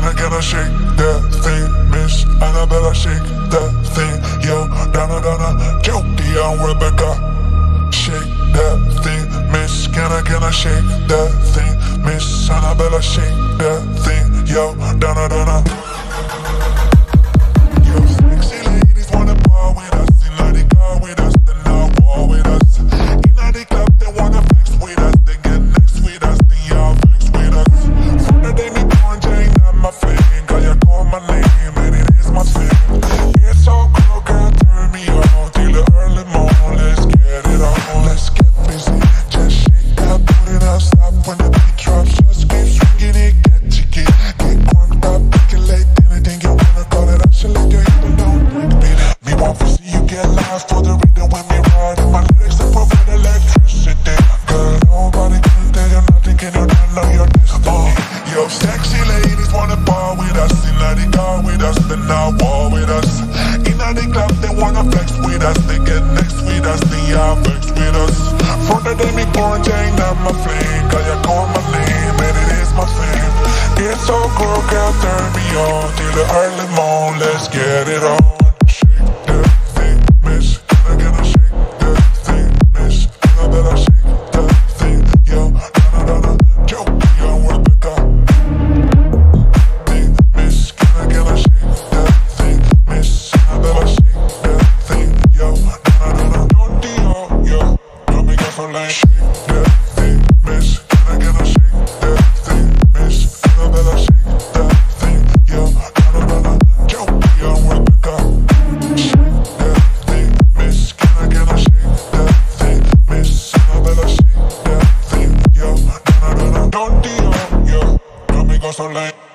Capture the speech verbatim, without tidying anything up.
Anna, gonna shake that thing, Miss Annabella, shake that thing, yo, Donna, Donna, Jody and Rebecca, shake that thing, Miss Anna, gonna shake that thing, Miss Annabella, shake that thing, yo, Donna, Donna. Yo, sexy ladies wanna ball with us, in the car with us, then now war with us, in the club they wanna flex with us, they get next with us, then y'all flex with us, from the day we my flame, girl, you call my name, and it is my thing. It's so cool, girl, turn me on till the early morning. Let's get it on, let's get busy. Just shake that booty, not stop when the beat drops. Just keep swinging it, get jiggy, get crunked up, percolate anything you wanna call it. I should let you hit it, don't break me. Me want to see you get lost for the rhythm when me ride. And my lyrics that provide electricity. Girl, nobody can tell you nothing, can you not know your destiny? Yo, sexy lady. Wanna ball with us, in the car with us, then now war with us. In the club, they wanna flex with us, they get next with us, they are vex with us. From the day me quarantine, I'm my flame, cause you call my name, and it is my fame. It's so cool, girl, turn me on, till the early morn, let's get it on. Shake that thing, Miss, can I get a shake that thing, Miss, I better shake that thing, yo, da-da-da-da, joke. Don't do yo, yo, don't make us online.